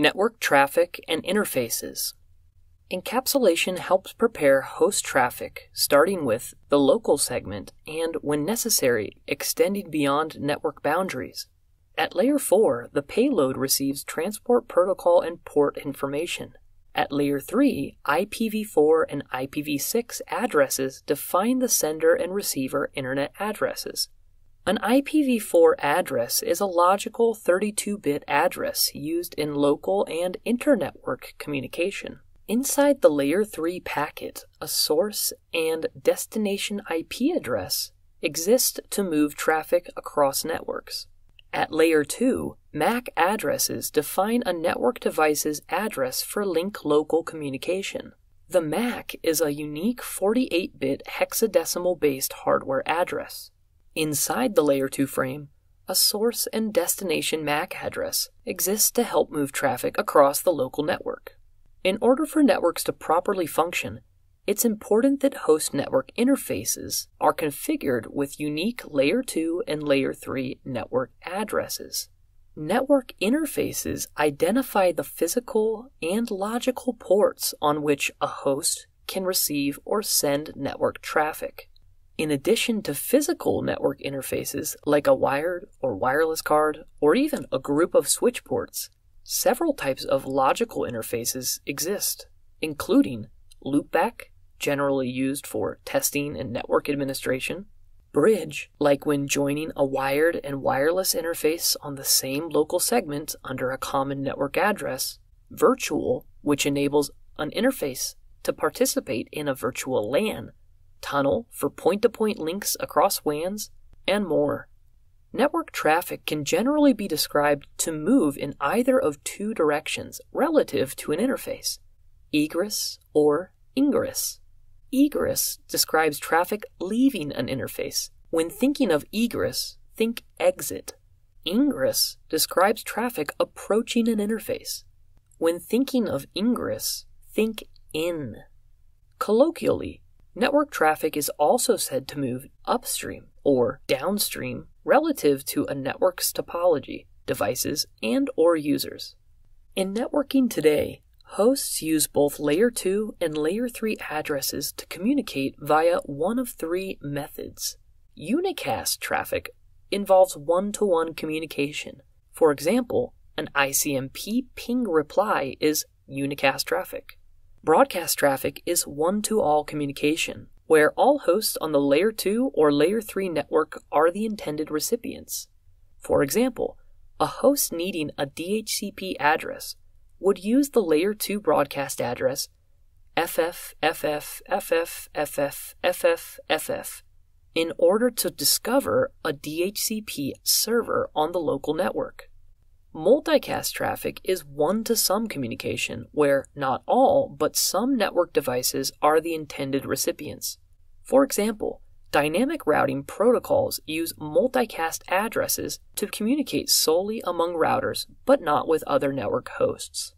Network traffic and interfaces. Encapsulation helps prepare host traffic, starting with the local segment and, when necessary, extending beyond network boundaries. At Layer 4, the payload receives transport protocol and port information. At Layer 3, IPv4 and IPv6 addresses define the sender and receiver internet addresses. An IPv4 address is a logical 32-bit address used in local and internetwork communication. Inside the Layer 3 packet, a source and destination IP address exist to move traffic across networks. At Layer 2, MAC addresses define a network device's address for link local communication. The MAC is a unique 48-bit hexadecimal-based hardware address. Inside the Layer 2 frame, a source and destination MAC address exists to help move traffic across the local network. In order for networks to properly function, it's important that host network interfaces are configured with unique Layer 2 and Layer 3 network addresses. Network interfaces identify the physical and logical ports on which a host can receive or send network traffic. In addition to physical network interfaces like a wired or wireless card or even a group of switch ports, several types of logical interfaces exist, including loopback, generally used for testing and network administration, bridge, like when joining a wired and wireless interface on the same local segment under a common network address, virtual, which enables an interface to participate in a virtual LAN, tunnel for point-to-point links across WANs, and more. Network traffic can generally be described to move in either of two directions relative to an interface, egress or ingress. Egress describes traffic leaving an interface. When thinking of egress, think exit. Ingress describes traffic approaching an interface. When thinking of ingress, think in. Colloquially, network traffic is also said to move upstream or downstream relative to a network's topology, devices, and/or users. In networking today, hosts use both Layer 2 and Layer 3 addresses to communicate via one of three methods. Unicast traffic involves one-to-one communication. For example, an ICMP ping reply is unicast traffic. Broadcast traffic is one-to-all communication, where all hosts on the Layer 2 or Layer 3 network are the intended recipients. For example, a host needing a DHCP address would use the Layer 2 broadcast address FFFFFFFFFFFFF in order to discover a DHCP server on the local network. Multicast traffic is one-to-some communication, where not all, but some network devices are the intended recipients. For example, dynamic routing protocols use multicast addresses to communicate solely among routers, but not with other network hosts.